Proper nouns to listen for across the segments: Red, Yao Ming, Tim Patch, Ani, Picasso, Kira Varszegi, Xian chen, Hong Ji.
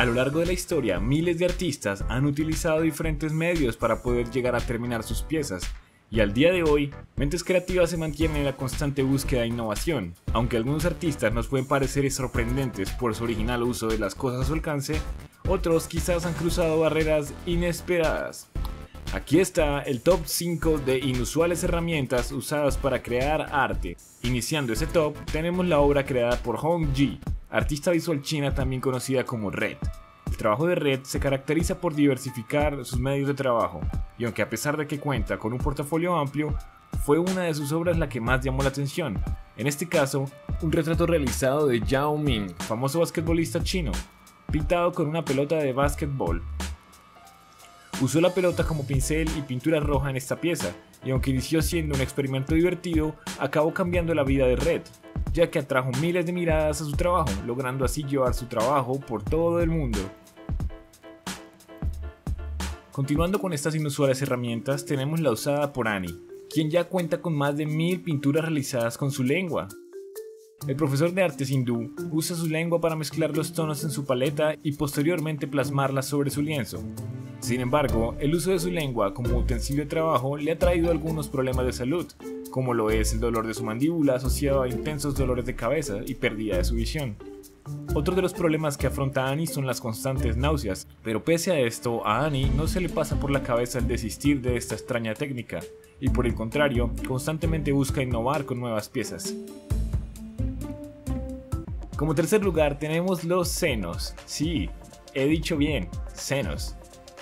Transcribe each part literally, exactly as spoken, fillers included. A lo largo de la historia, miles de artistas han utilizado diferentes medios para poder llegar a terminar sus piezas, y al día de hoy, mentes creativas se mantienen en la constante búsqueda de innovación. Aunque algunos artistas nos pueden parecer sorprendentes por su original uso de las cosas a su alcance, otros quizás han cruzado barreras inesperadas. Aquí está el top cinco de inusuales herramientas usadas para crear arte. Iniciando ese top, tenemos la obra creada por Hong Ji, artista visual china también conocida como Red. El trabajo de Red se caracteriza por diversificar sus medios de trabajo, y aunque a pesar de que cuenta con un portafolio amplio, fue una de sus obras la que más llamó la atención. En este caso, un retrato realizado de Yao Ming, famoso basquetbolista chino, pintado con una pelota de basquetbol. Usó la pelota como pincel y pintura roja en esta pieza, y aunque inició siendo un experimento divertido, acabó cambiando la vida de Red, ya que atrajo miles de miradas a su trabajo, logrando así llevar su trabajo por todo el mundo. Continuando con estas inusuales herramientas, tenemos la usada por Ani, quien ya cuenta con más de mil pinturas realizadas con su lengua. El profesor de artes hindú usa su lengua para mezclar los tonos en su paleta y posteriormente plasmarlas sobre su lienzo. Sin embargo, el uso de su lengua como utensilio de trabajo le ha traído algunos problemas de salud, como lo es el dolor de su mandíbula asociado a intensos dolores de cabeza y pérdida de su visión. Otro de los problemas que afronta Ani son las constantes náuseas, pero pese a esto, a Ani no se le pasa por la cabeza el desistir de esta extraña técnica, y por el contrario, constantemente busca innovar con nuevas piezas. Como tercer lugar tenemos los senos. Sí, he dicho bien, senos.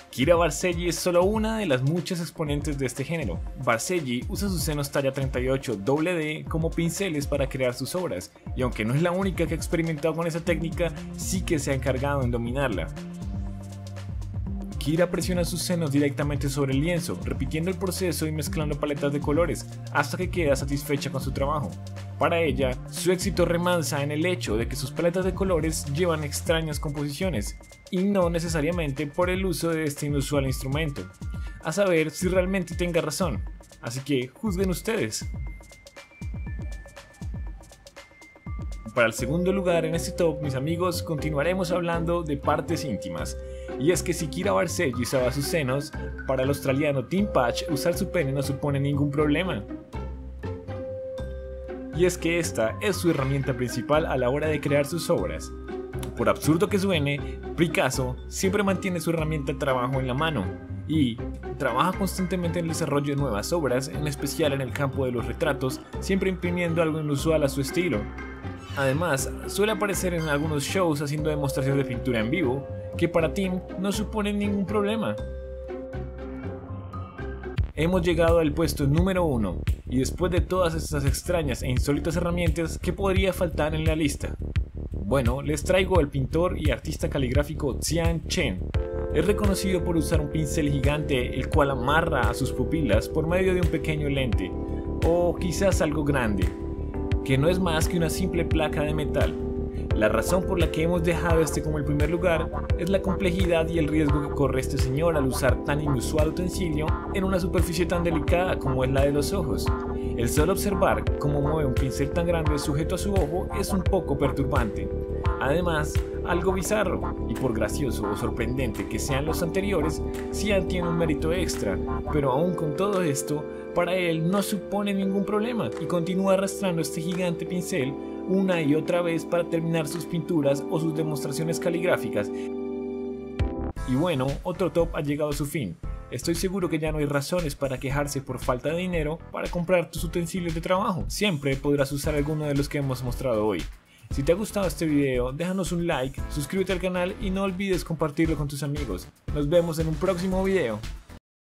Kira Varszegi es solo una de las muchas exponentes de este género. Varszegi usa sus senos talla treinta y ocho doble D como pinceles para crear sus obras, y aunque no es la única que ha experimentado con esa técnica, sí que se ha encargado en dominarla. Kira presiona sus senos directamente sobre el lienzo, repitiendo el proceso y mezclando paletas de colores, hasta que queda satisfecha con su trabajo. Para ella, su éxito remansa en el hecho de que sus paletas de colores llevan extrañas composiciones, y no necesariamente por el uso de este inusual instrumento. A saber si realmente tenga razón, así que juzguen ustedes. Para el segundo lugar en este top, mis amigos, continuaremos hablando de partes íntimas. Y es que si Kira Varszegi usaba sus senos, para el australiano Tim Patch usar su pene no supone ningún problema. Y es que esta es su herramienta principal a la hora de crear sus obras. Por absurdo que suene, Picasso siempre mantiene su herramienta de trabajo en la mano y trabaja constantemente en el desarrollo de nuevas obras, en especial en el campo de los retratos, siempre imprimiendo algo inusual a su estilo. Además, suele aparecer en algunos shows haciendo demostraciones de pintura en vivo, que para Tim no suponen ningún problema. Hemos llegado al puesto número uno, y después de todas estas extrañas e insólitas herramientas, ¿qué podría faltar en la lista? Bueno, les traigo al pintor y artista caligráfico Xian Chen. Es reconocido por usar un pincel gigante, el cual amarra a sus pupilas por medio de un pequeño lente, o quizás algo grande, que no es más que una simple placa de metal. La razón por la que hemos dejado este como el primer lugar es la complejidad y el riesgo que corre este señor al usar tan inusual utensilio en una superficie tan delicada como es la de los ojos. El solo observar cómo mueve un pincel tan grande sujeto a su ojo es un poco perturbante. Además, algo bizarro, y por gracioso o sorprendente que sean los anteriores, Xian tiene un mérito extra, pero aún con todo esto, para él no supone ningún problema y continúa arrastrando este gigante pincel una y otra vez para terminar sus pinturas o sus demostraciones caligráficas. Y bueno, otro top ha llegado a su fin. Estoy seguro que ya no hay razones para quejarse por falta de dinero para comprar tus utensilios de trabajo. Siempre podrás usar alguno de los que hemos mostrado hoy. Si te ha gustado este video, déjanos un like, suscríbete al canal y no olvides compartirlo con tus amigos. Nos vemos en un próximo video.